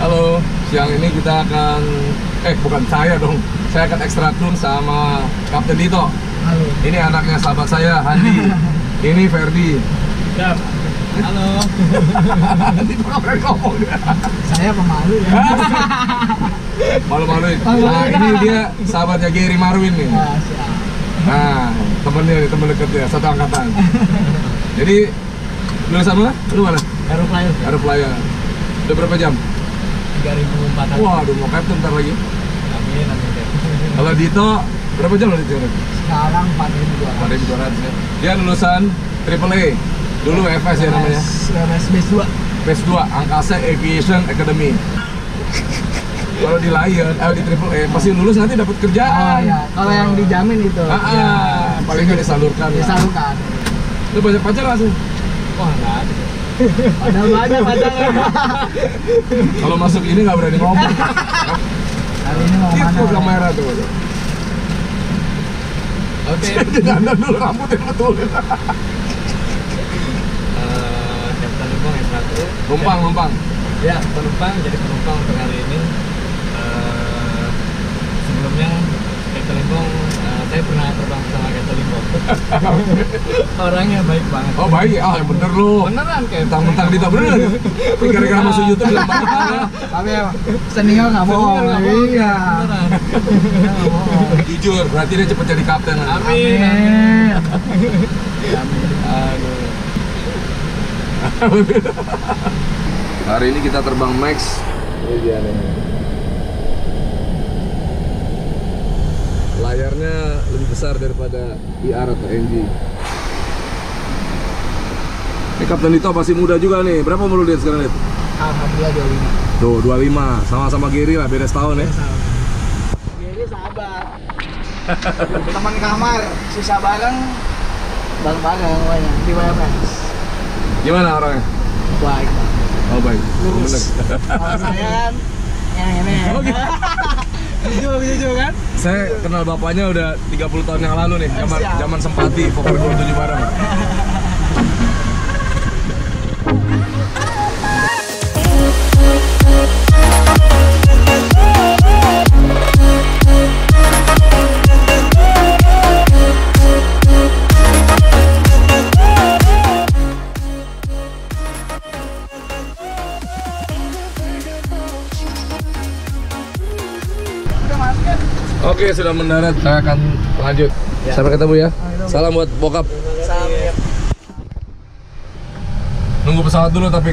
Halo, siang ini kita akan, bukan saya dong, saya akan extra tune sama Kapten Dito. Halo. Ini anaknya sahabat saya, Hadi. Ini Verdi. Siap. Halo. Dito keren ngomong dia. Saya pemalu ya. Malu-maluin. Nah, ini dia sahabatnya Giri Marwin nih. Nah, temennya, temen deketnya, satu angkatan. Jadi, lulusan mana? Lu mana? Aero flyer. Aero flyer. Udah berapa jam? 3.400. Waduh, mau kapten ntar lagi. Amin, amin. Kalau Dito, berapa jam lo Dito? Sekarang 4.200 ya. Dia lulusan Triple A. Dulu WFS ya namanya. WFS Base 2. Base 2, Angkasa Aviation Academy. Kalau di Lion, di Triple A, pasti lulus nanti dapat kerjaan. Oh iya, kalau yang dijamin itu. Ya. Paling nggak disalurkan. Disalurkan. Lu banyak pacar nggak sih? Wah, nggak ada. Padahal banyak pacarnya. Kalau masuk ini nggak berani ngomong. Kali ini mau mana? Itu kamera tuh. Oke. Jangan dulu rambutnya betul. Kapten Lumpang yang satu. Lumpang. Ya, penumpang. Jadi penumpang untuk hari ini. Sebelumnya Kapten Limbong, saya pernah terbang sama Kapten Limbong. Orangnya baik banget. Oh baik, bener lu. Beneran kayak bentang-bentang Dito bener. Gara-gara masuk YouTube bilang banget. Tapi Senio nggak bohong. Iya. Jujur, berarti dia cepet jadi kapten. Amin. Hari ini kita terbang Max. Layarnya lebih besar daripada IR atau NG. Kapten Dito masih muda juga nih. Berapa umur dia sekarang, Dit? Alhamdulillah 25. Tuh, 25. Sama-sama Giri lah, beda setahun ya. Giri sahabat. Teman kamar, sisa bareng-bareng semuanya di WFS. Gimana orangnya? Baik. Oh, baik. Lurus. Kalau saya enak-enak. Oh, gitu. Jujur kan? Saya kenal bapaknya udah 30 tahun yang lalu nih, zaman Sempati, Fokker 70 bareng. Oke, sudah mendarat, saya akan lanjut. Sampai ketemu ya. Salam buat bokap. Salam ya. Nunggu pesawat dulu tapi.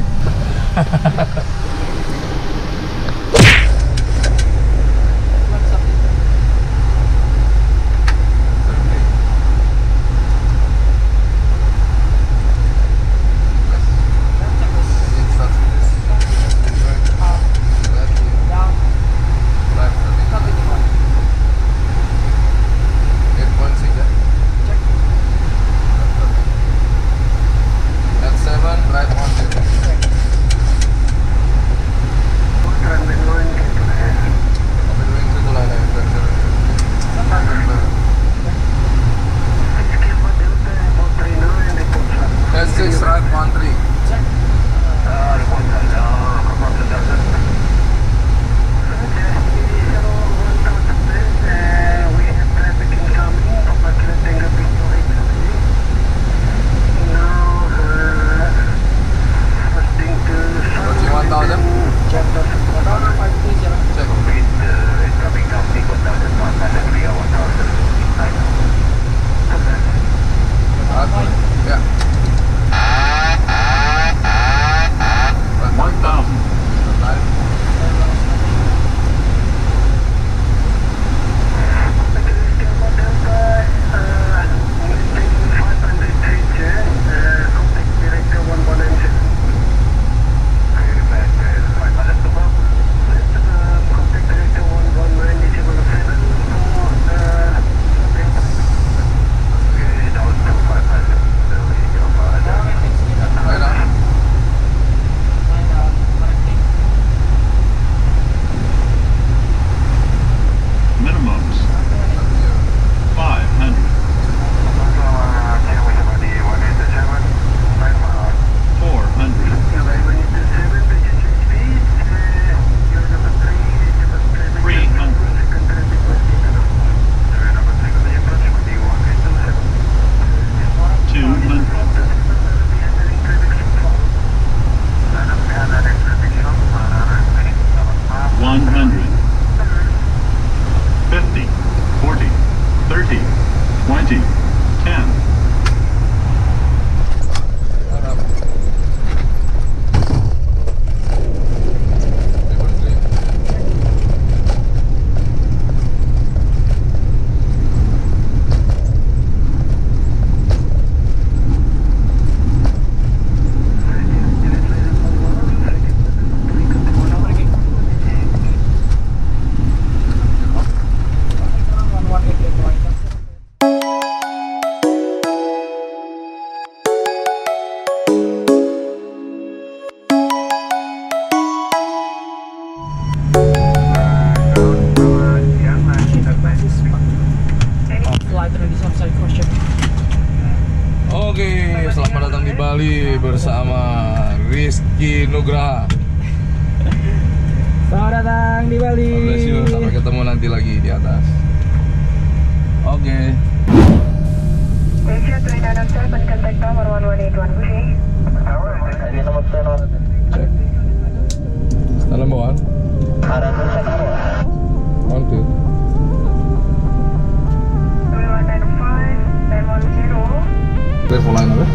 Oke, selamat datang di Bali bersama Rizky Anugrah. Selamat datang di Bali. Sampai ketemu nanti lagi di atas. Oke. Cek. Standby one. On two. 3195910. Telepon line apa?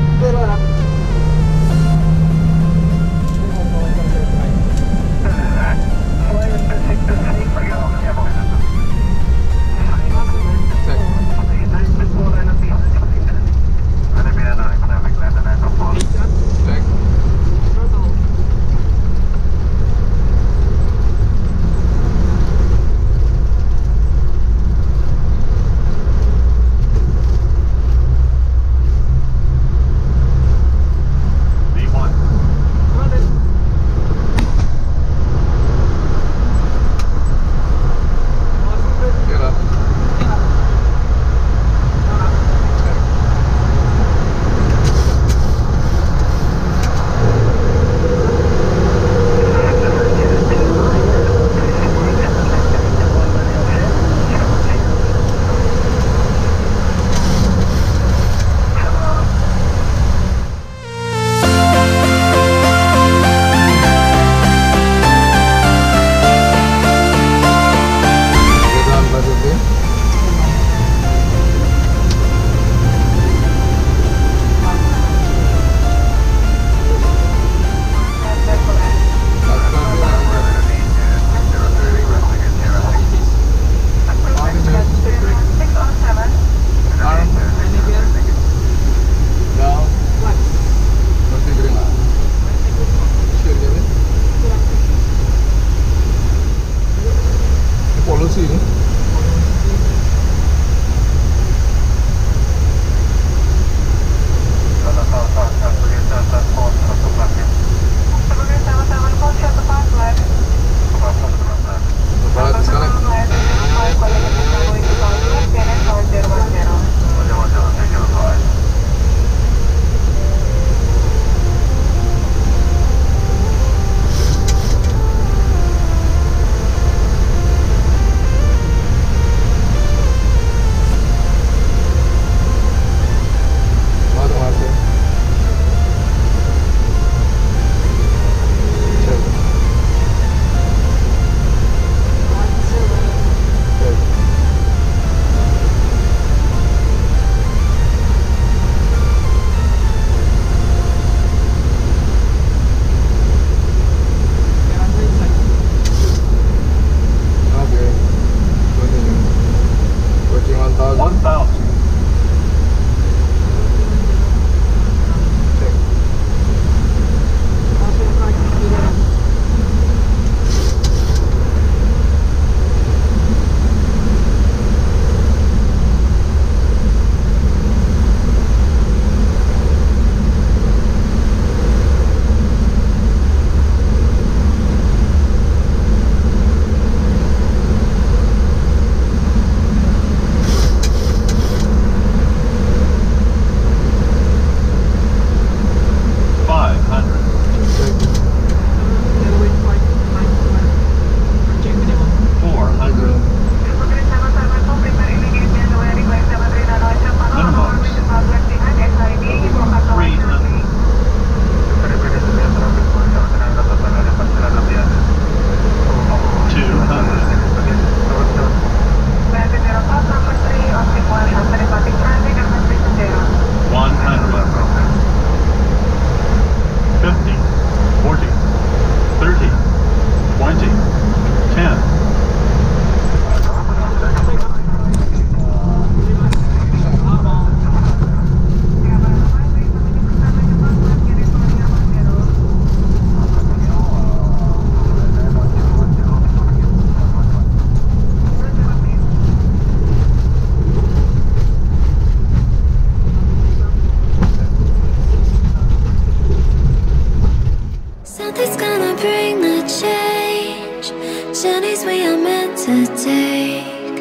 Journeys we are meant to take,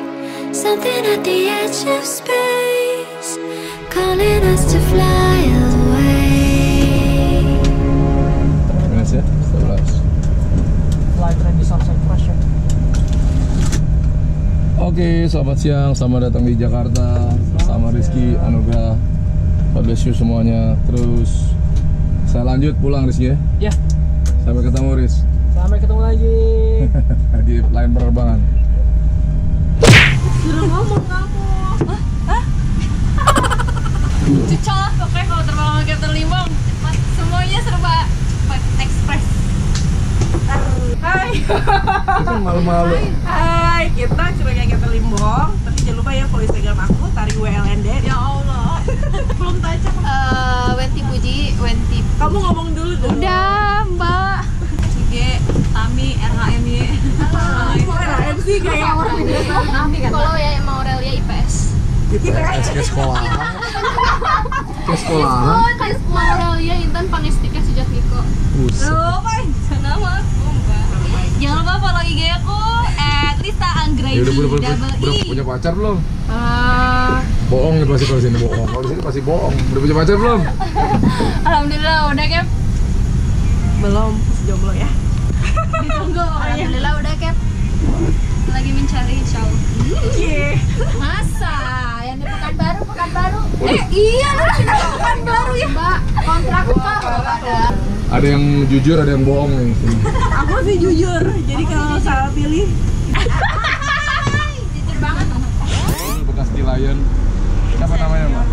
something at the edge of space. Oke, selamat siang, selamat datang di Jakarta sama Rizky Anugrah. God bless you semuanya. Terus saya lanjut pulang Rizky ya. Sampai ketemu Riz. Sampai ketemu lagi di lain penerbangan. Suruh ngomong kamu. Hah? Cucol lah pokoknya kalau terbang sama Kapten Limbong. Cepat, semuanya serba express. Hai. Kita malu-malu. Hai, kita curangnya Kapten Limbong. Tapi jangan lupa ya follow Instagram aku, Tari WLND. Ya Allah. Belum tajam. Wenti Puji, Wenti. Kamu ngomong dulu dong. Udah, Mbak. IG Sami RHM Y. RHM sih kayak orang biasa. Kalau ya emang Aurelia IPS. IPS ke sekolah. Ke sekolah. Ke sekolah Aurelia Intan Pangestika sejak Niko. Lumayan. Nama aku Mbak. Jangan lupa follow IG aku Etlisa Anggraini. Udah punya pacar belum? Bohong nih pasti kalau sini bohong. Kalau sini pasti bohong. Udah punya pacar belum? Alhamdulillah udah Kep. Belum, jomblo ya. Ditunggu, alhamdulillah udah Kep. Lagi mencari insya Allah. Masa? Yang di Pekanbaru. Iya, lu di Pekanbaru ya? Mbak, kontrak Mbak. Ada yang jujur, ada yang bohong nih. Aku sih jujur, jadi kalau salah pilih. Jujur banget. Bekas di Lion. Siapa namanya Mbak?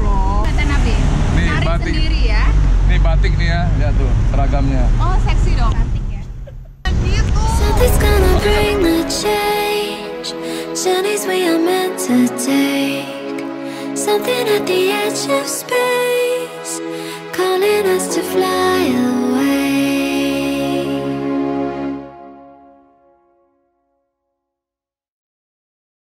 Nih, batik sendiri ya. Nih batik nih ya, lihat tuh seragamnya. Oh, seksi dong. Cantik ya. Gitu. Something at the edge of space.